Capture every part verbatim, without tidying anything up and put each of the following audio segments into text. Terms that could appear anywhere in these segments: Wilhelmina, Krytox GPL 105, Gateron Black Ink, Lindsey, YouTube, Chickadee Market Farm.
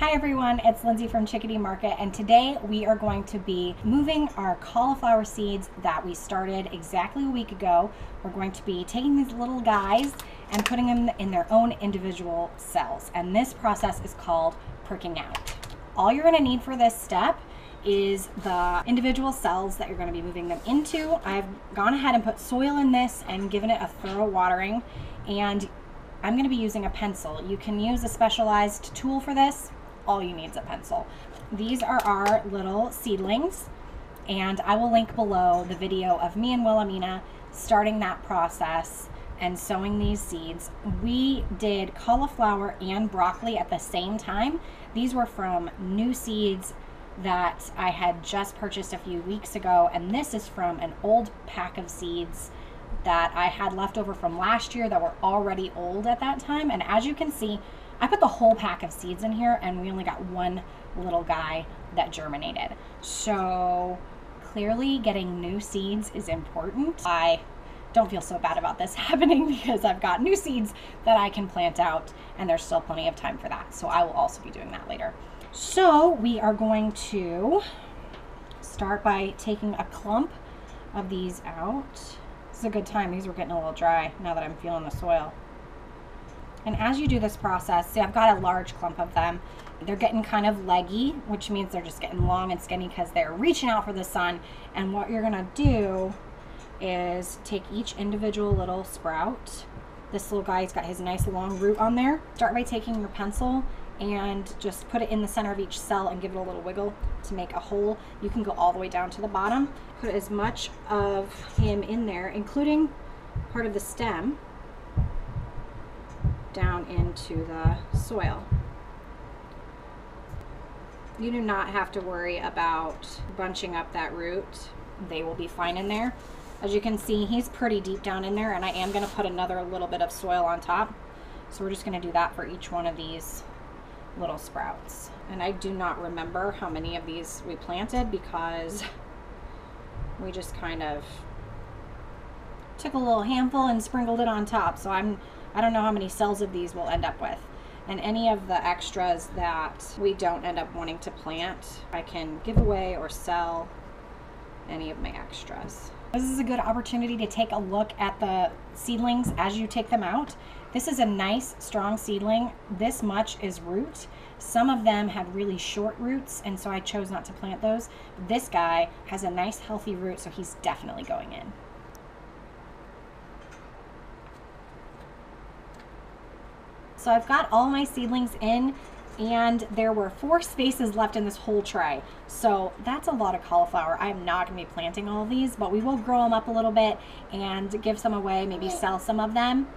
Hi everyone, it's Lindsey from Chickadee Market, and today we are going to be moving our cauliflower seeds that we started exactly a week ago. We're going to be taking these little guys and putting them in their own individual cells, and this process is called pricking out. All you're going to need for this step is the individual cells that you're going to be moving them into. I've gone ahead and put soil in this and given it a thorough watering, and I'm going to be using a pencil. You can use a specialized tool for this. All you need is a pencil. These are our little seedlings, and I will link below the video of me and Wilhelmina starting that process and sowing these seeds. We did cauliflower and broccoli at the same time. These were from new seeds that I had just purchased a few weeks ago, and this is from an old pack of seeds that I had left over from last year that were already old at that time. And as you can see, I put the whole pack of seeds in here, and we only got one little guy that germinated. So clearly getting new seeds is important. I don't feel so bad about this happening because I've got new seeds that I can plant out, and there's still plenty of time for that. So I will also be doing that later. So we are going to start by taking a clump of these out. This is a good time. These were getting a little dry now that I'm feeling the soil. And as you do this process, see, I've got a large clump of them. They're getting kind of leggy, which means they're just getting long and skinny because they're reaching out for the sun. And what you're gonna do is take each individual little sprout. This little guy's got his nice long root on there. Start by taking your pencil and just put it in the center of each cell and give it a little wiggle to make a hole. You can go all the way down to the bottom. Put as much of him in there, including part of the stem, down into the soil. You do not have to worry about bunching up that root. They will be fine in there. As you can see, he's pretty deep down in there, and I am gonna put another little bit of soil on top. So we're just gonna do that for each one of these little sprouts. And I do not remember how many of these we planted because we just kind of took a little handful and sprinkled it on top. So I'm I don't know how many cells of these we'll end up with. And any of the extras that we don't end up wanting to plant, I can give away or sell any of my extras. This is a good opportunity to take a look at the seedlings as you take them out. This is a nice, strong seedling. This much is root. Some of them had really short roots, and so I chose not to plant those. This guy has a nice, healthy root, so he's definitely going in. So I've got all my seedlings in, and there were four spaces left in this whole tray. So that's a lot of cauliflower. I'm not gonna be planting all these, but we will grow them up a little bit and give some away, maybe sell some of them.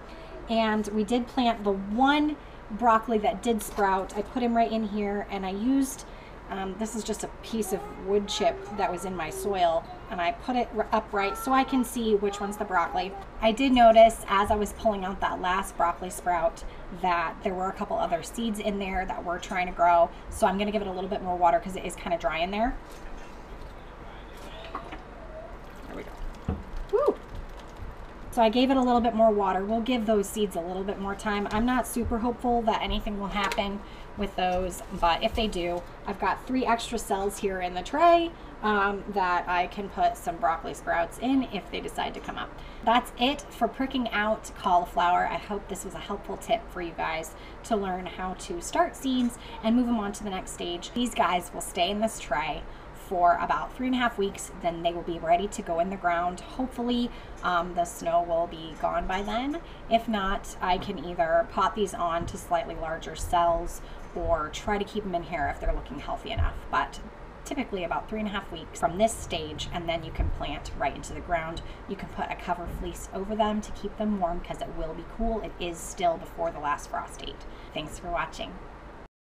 And we did plant the one broccoli that did sprout. I put him right in here, and I used, um, this is just a piece of wood chip that was in my soil, and I put it upright so I can see which one's the broccoli. I did notice as I was pulling out that last broccoli sprout that there were a couple other seeds in there that we're trying to grow. So I'm gonna give it a little bit more water because it is kind of dry in there. There we go. Woo! So I gave it a little bit more water. We'll give those seeds a little bit more time. I'm not super hopeful that anything will happen with those, but if they do, I've got three extra cells here in the tray um, that I can put some broccoli sprouts in if they decide to come up. That's it for pricking out cauliflower. I hope this was a helpful tip for you guys to learn how to start seeds and move them on to the next stage. These guys will stay in this tray for about three and a half weeks, then they will be ready to go in the ground. Hopefully um, the snow will be gone by then. If not, I can either pot these on to slightly larger cells or try to keep them in here if they're looking healthy enough. But typically about three and a half weeks from this stage, and then you can plant right into the ground. You can put a cover fleece over them to keep them warm because it will be cool. It is still before the last frost date. Thanks for watching.